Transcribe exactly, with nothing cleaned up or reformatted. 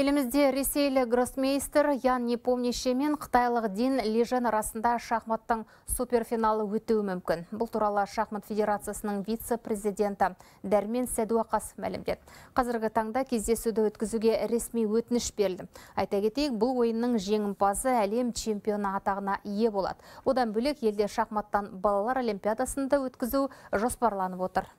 Елімізде ресейлік гроссмейстер Ян Непомнящий мен қытайлық Дин Лижэн арасында шахматтың суперфиналы өтуі мүмкін. Бұл туралы шахмат федерациясының вице-президенті Дәрмен Сәдуақасов мәлімдеді. Қазіргі таңда кездесуді өткізуге ресми өтініш берілді. Айта кетейік, бұл ойынның жеңімпазы әлем чемпионы атағына ие болады. Одан бөлек елде шахматтан балалар олимпиадасында өткізу жоспарланып отыр.